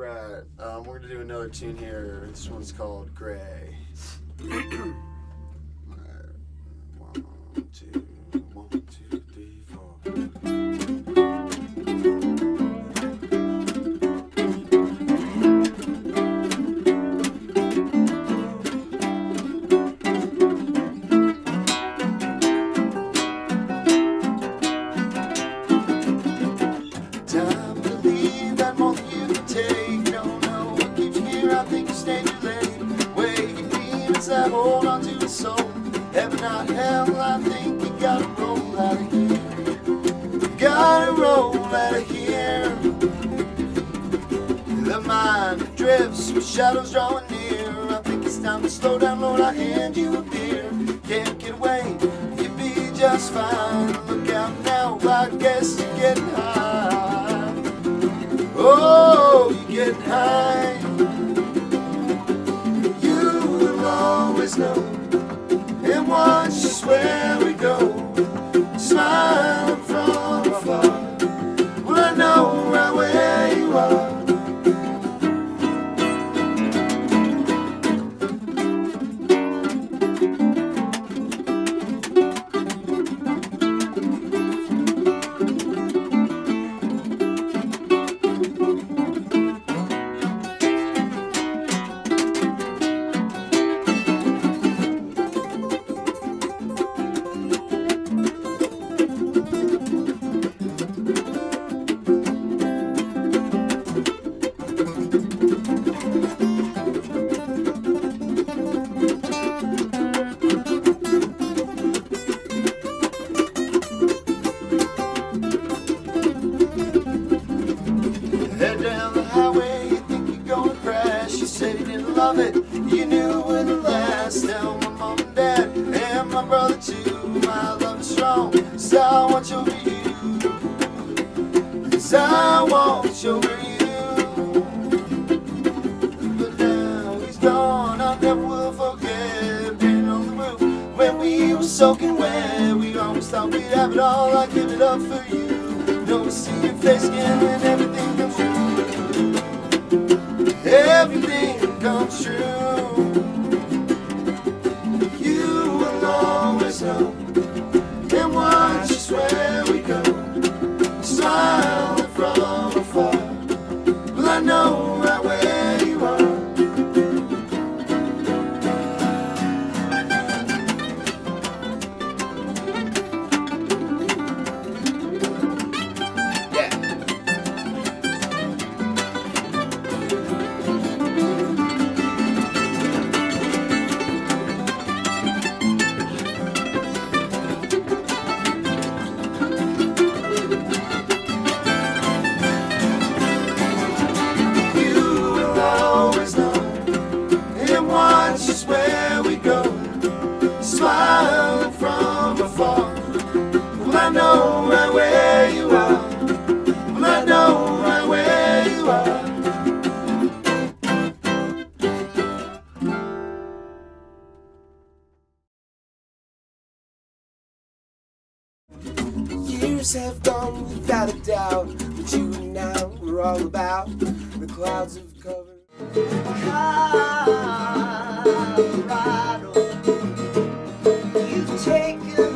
Alright, we're gonna do another tune here. This one's called Grey. That hold on to his soul. Heaven not hell, I think you gotta roll out of here. Gotta roll out of here. The mind drifts with shadows drawing near. I think it's time to slow down, Lord, I hand you a beer. Can't get away, you'll be just fine. Look out now, I guess you're getting high. Oh, you're getting high. And watch us where we go, smiling from afar. Well, I know right where you are. Love it, you knew when the last. Tell my mom and dad, and my brother too. My love is strong, so I watch over you. Yes, I watch over you. But now he's gone, I never will forget. Been on the roof when we were soaking wet. We always thought we'd have it all, I'd give it up for you. Don't we see your face again when everything comes true? Everything comes true. You will always know, and watch us where we go, smiling from afar. Well, I know right where you are. Smiling from afar. Well, I know right where you are. Well, I know right where you are. Years have gone without a doubt, but you and I were all about. The clouds have covered Colorado. Take it.